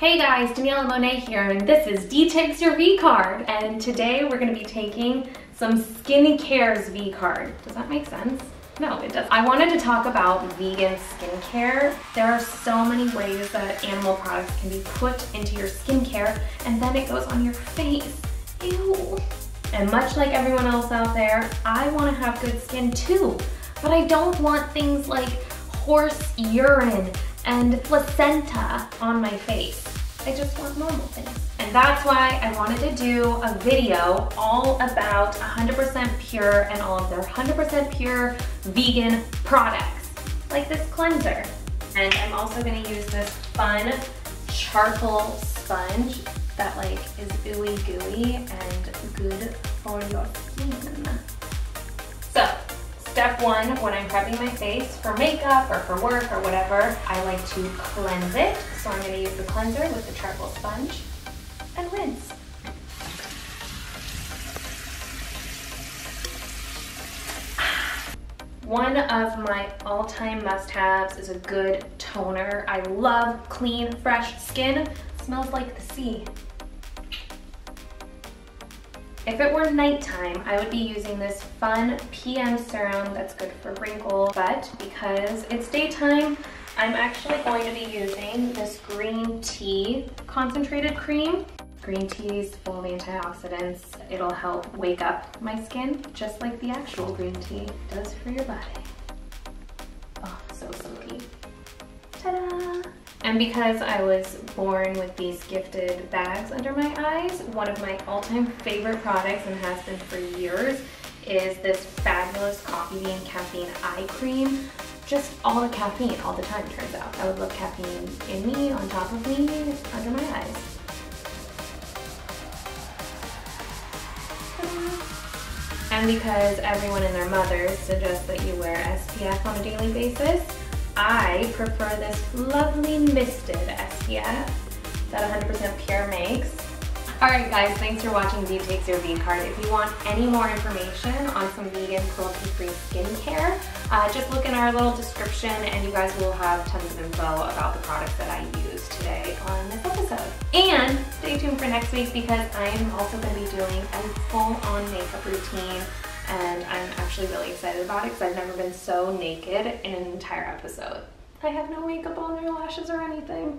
Hey guys, Daniella Monet here, and this is D Takes Your V Card. And today we're going to be taking some skincare's V Card. Does that make sense? No, it doesn't. I wanted to talk about vegan skincare. There are so many ways that animal products can be put into your skincare, and then it goes on your face. Ew. And much like everyone else out there, I want to have good skin too, but I don't want things like horse urine and placenta on my face. I just want normal things. And that's why I wanted to do a video all about 100% Pure and all of their 100% Pure vegan products, like this cleanser. And I'm also gonna use this fun charcoal sponge that like is ooey gooey and good for your skin. So, step one, when I'm prepping my face for makeup or for work or whatever, I like to cleanse it. So I'm going to use the cleanser with the charcoal sponge and rinse. One of my all-time must-haves is a good toner. I love clean, fresh skin. It smells like the sea. If it were nighttime, I would be using this fun PM serum that's good for wrinkles, but because it's daytime, I'm actually going to be using this green tea concentrated cream. Green tea is full of antioxidants. It'll help wake up my skin, just like the actual green tea does for your body. Oh, so silky. Ta-da! And because I was born with these gifted bags under my eyes, one of my all-time favorite products, and has been for years, is this fabulous Coffee Bean Caffeine Eye Cream. Just all the caffeine all the time, turns out. I would love caffeine in me, on top of me, under my eyes. And because everyone and their mothers suggest that you wear SPF on a daily basis, I prefer this lovely misted SPF that 100% Pure makes. Alright guys, thanks for watching D Takes Your V Card. If you want any more information on some vegan, cruelty-free skincare, just look in our little description and you guys will have tons of info about the products that I used today on this episode. And stay tuned for next week because I'm also going to be doing a full-on makeup routine. And I'm actually really excited about it because I've never been so naked in an entire episode. I have no makeup on or lashes or anything.